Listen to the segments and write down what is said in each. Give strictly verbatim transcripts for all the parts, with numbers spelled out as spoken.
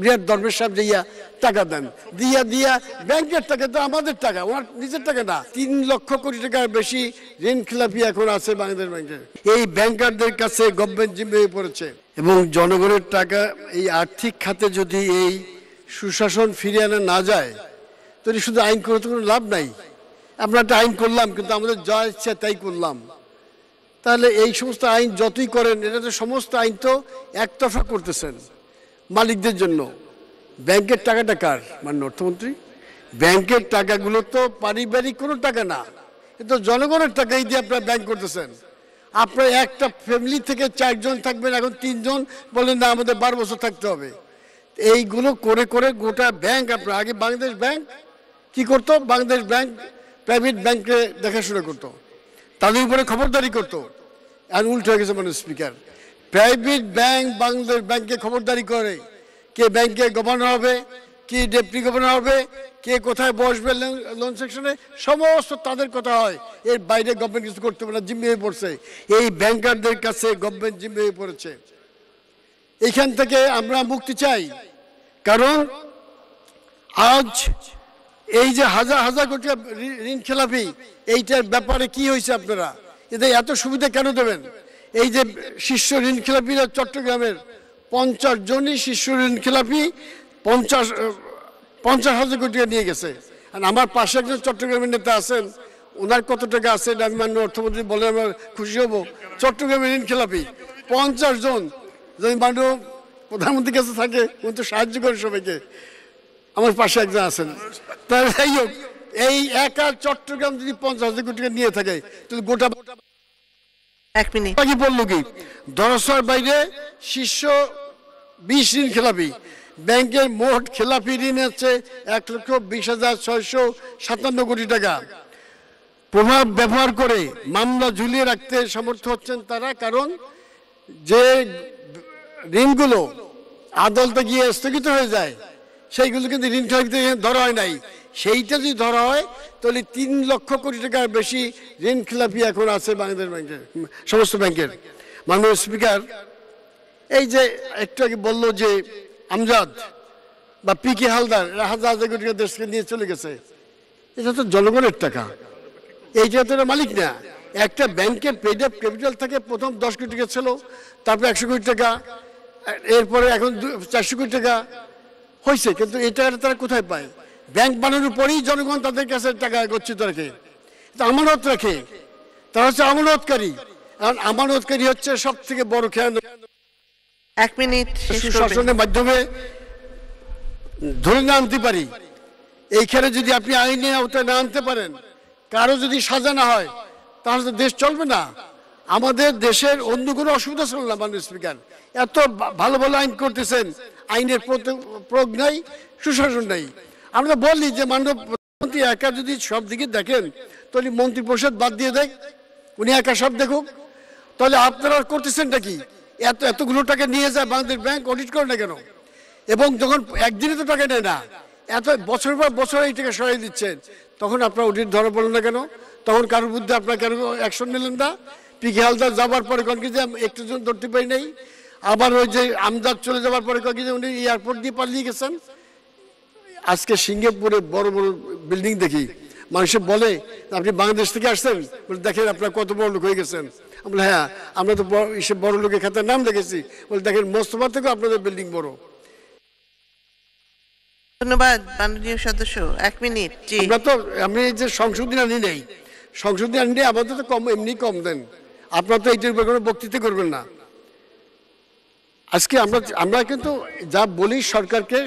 বিরাট দরবেশ সাহেব যাইয়া টাকা দেন, দিয়া দিয়া ব্যাংকের টাকা তো আমাদের টাকা, ওনার নিজের টাকা না। তিন লক্ষ কোটি টাকার বেশি ঋণ খেলাপি এখন আছে বাংলাদেশ ব্যাংকে। এই ব্যাংকারদের কাছে গভর্নমেন্ট জিম্মি পড়েছে এবং জনগণের টাকা। এই আর্থিক খাতে যদি এই সুশাসন ফিরিয়ে আনা না যায় তো শুধু আইন করে তো কোনো লাভ নাই। আমরা একটা আইন করলাম কিন্তু আমাদের যা ইচ্ছা তাই করলাম, তাহলে এই সমস্ত আইন যতই করেন, এটা তো সমস্ত আইন তো একতরফা করতেছেন মালিকদের জন্য। ব্যাংকের টাকাটা কার? মাননীয় অর্থমন্ত্রী। ব্যাংকের টাকাগুলো তো পারিবারিক কোনো টাকা না, কিন্তু জনগণের টাকাই দিয়ে আপনারা ব্যাংক করতেছেন। আপনার একটা ফ্যামিলি থেকে চারজন থাকবেন, এখন তিনজন বলেন না আমাদের বারো বছর থাকতে হবে। এইগুলো করে করে গোটা ব্যাংক আপনার আগে বাংলাদেশ ব্যাংক কি করতো? বাংলাদেশ ব্যাংক প্রাইভেট ব্যাংকে দেখাশোনা করতো, তাদের উপরে খবরদারি করতো। আর উল্টো হয়ে গেছে মাননীয় স্পিকার, প্রাইভেট ব্যাংক বাংলাদেশ ব্যাংকে খবরদারি করে কে ব্যাংকে গভর্নর হবে, কি ডেপুটি গভর্নর হবে, কে কোথায় বসবে লোন সেকশনে, সমস্ত তাদের কথা হয়। এর বাইরে গভর্নমেন্ট কিছু করতে পারে না, জিম্মি হয়ে পড়ছে এই ব্যাংকারদের কাছে। গভর্নমেন্ট জিম্মি হয়ে পড়েছে। এইখান থেকে আমরা মুক্তি চাই, কারণ আজ এই যে হাজার হাজার কোটি ঋণ খেলাপি, এইটার ব্যাপারে কি হয়েছে? আপনারা এদের এত সুবিধা কেন দেবেন? এই যে শীর্ষ ঋণ খেলাপিরা, চট্টগ্রামের পঞ্চাশ জনই শীর্ষ ঋণ খেলাপি পঞ্চাশ পঞ্চাশ হাজার কোটি টাকা নিয়ে গেছে। আর আমার পাশে একজন চট্টগ্রামের নেতা আছেন, ওনার কত টাকা আছে এটা আমি মাননীয় অর্থমন্ত্রী বলে আমার খুশি হব। চট্টগ্রামের ঋণ খেলাপি পঞ্চাশ জন, যদি মাননীয় প্রধানমন্ত্রীর কাছে থাকে উনি তো সাহায্য করে সবাইকে। আমার পাশে একজন আছেন, তার যাই হোক, এই একা চট্টগ্রাম যদি পঞ্চাশ হাজার কোটি টাকা নিয়ে থাকে তো গোটা এক মিনিট বাকি বললো কি দরসার বাইরে শীর্ষ বিশ ঋণ খেলাপি। ব্যাংকের মোট খেলাপি ঋণ হচ্ছে এক লক্ষ বিশ হাজার ছয়শো সাতান্ন কোটি টাকা। প্রভাব ব্যবহার করে মামলা ঝুলিয়ে রাখতে সমর্থ হচ্ছেন তারা, কারণ যে ঋণগুলো আদালতে গিয়ে স্থগিত হয়ে যায় সেইগুলো কিন্তু ঋণ খেলাপিতে ধরা হয় নাই। সেইটা যদি ধরা হয় তাহলে তিন লক্ষ কোটি টাকার বেশি ঋণ খেলাপি এখন আছে বাংলাদেশ ব্যাংকে, সমস্ত ব্যাংকের। মাননীয় স্পিকার, এই যে একটু আগে বললো যে আমজাদ বা পি কে হালদার হাজার হাজার কোটি টাকা দেশকে নিয়ে চলে গেছে, এটা তো জনগণের টাকা, এইটা তো মালিক না। একটা ব্যাংকের পেড আপ ক্যাপিটাল থাকে, প্রথম দশ কোটি টাকা ছিল, তারপরে একশো কোটি টাকা, এরপরে এখন চারশো কোটি টাকা হয়েছে, কিন্তু এই টাকাটা তারা কোথায় পায়? ব্যাংক বানানোর পরেই জনগণ তাদের কাছে টাকা গচ্ছিত রাখে, আমানত রাখে, তারা হচ্ছে আমানতকারী। আর আমানতকারী হচ্ছে সব থেকে বড় খেয়ানত। এক মিনিট। সুশাসনের মাধ্যমে ধরে না আনতে পারি, এইখানে যদি আপনি আইনে আওতায় না আনতে পারেন, কারো যদি সাজা না হয় তাহলে তো দেশ চলবে না। আমাদের দেশের অন্য কোনো অসুবিধা ছিল না মাননীয় স্পিকার, এত ভালো ভালো আইন করতেছেন, আইনের প্রয়োগ নাই, সুশাসন নাই। আমরা বলি যে মাননীয় প্রধানমন্ত্রী একা যদি সব দিকে দেখেন তাহলে মন্ত্রী পরিষদ বাদ দিয়ে দেখ, উনি একা সব দেখুক। তাহলে আপনারা করতেছেনটা কি? এত এতগুলো টাকা নিয়ে যায় বাংলাদেশ ব্যাংক, অডিট করে না কেন? এবং যখন একদিনে তো টাকা নেয় না, এত বছর পর বছর এই টাকা সরিয়ে দিচ্ছেন, তখন আপনারা অডিট ধরা পড়লেন না কেন? তখন কারোর বিরুদ্ধে আপনারা কেন অ্যাকশন নিলেন না? পি কে হালদার যাবার পরে কন কি যে একটু জন ধরতে পারি নাই, আবার ওই যে আমজাদ চলে যাওয়ার পরে কন কি যে উনি এয়ারপোর্ট দিয়ে পালিয়ে গেছেন। আজকে সিঙ্গাপুরে বড় বড় বিল্ডিং দেখি, মানুষে বলে আপনি বাংলাদেশ থেকে আসছেন, বলে দেখেন আপনারা কত বড় লোক হয়ে গেছেন। আমি বলি হ্যাঁ, আমরা তো সে বড় লোকের খাতার নাম দেখেছি। বলে দেখেন মোস্তফা থেকে আপনাদের বিল্ডিং বড়। ধন্যবাদ মাননীয় সদস্য। এক মিনিট। আমরা তো আমি যে সংশোধনী আনি নাই, সংশোধনী আনি আমাদের তো কম, এমনি কম দেন, আপনারা তো এইটার উপরে কোনো বক্তৃতা করবেন না। আজকে আমরা আমরা কিন্তু যা বলি সরকারকে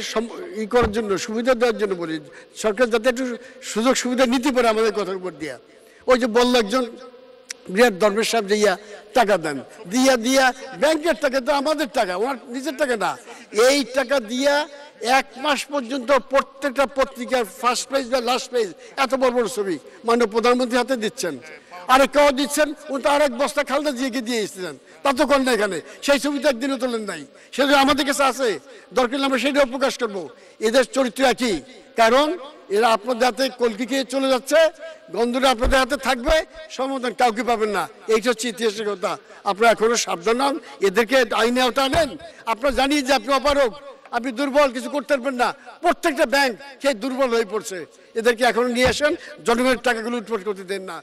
ই করার জন্য, সুবিধা দেওয়ার জন্য বলি, সরকার যাতে একটু সুযোগ সুবিধা নিতে পারে আমাদের কথার উপর দিয়া। ওই যে বললো একজন বিরাট দরবেশ সাহেব যাইয়া টাকা দেন, দিয়া দিয়া ব্যাংকের টাকা তো আমাদের টাকা, ওনার নিজের টাকা না। এই টাকা দিয়া এক মাস পর্যন্ত প্রত্যেকটা পত্রিকার ফার্স্ট পেজ বা লাস্ট পেজ এত বড় বড় ছবি মাননীয় প্রধানমন্ত্রী হাতে দিচ্ছেন। আরে কেউ দিচ্ছেন ও তো আরেক বস্তা খালদা জিয়াকে দিয়ে এসেছিলেন, তা তো করেন না এখানে, সেই ছবিটা একদিনও তোলেন নাই। সেটা আমাদের কাছে আছে, দরকার হলে আমরা সেটাও প্রকাশ করবো। এদের চরিত্র একই, কারণ এরা আপনাদের হাতে কলকি খেয়ে চলে যাচ্ছে, গন্ধটা আপনাদের হাতে থাকবে, সমাধান কাউকে পাবেন না। এইটা হচ্ছে ইতিহাসের কথা। আপনারা এখনো সাবধান হন, এদেরকে আইনে আওতায় আনেন। আপনারা জানিয়ে যে আপনি অপারক, আপনি দুর্বল কিছু করতে পারবেন না, প্রত্যেকটা ব্যাংক সেই দুর্বল হয়ে পড়ছে। এদেরকে এখন নিয়ে আসেন, জনগণের টাকাগুলো উৎপাদন করতে দেন না।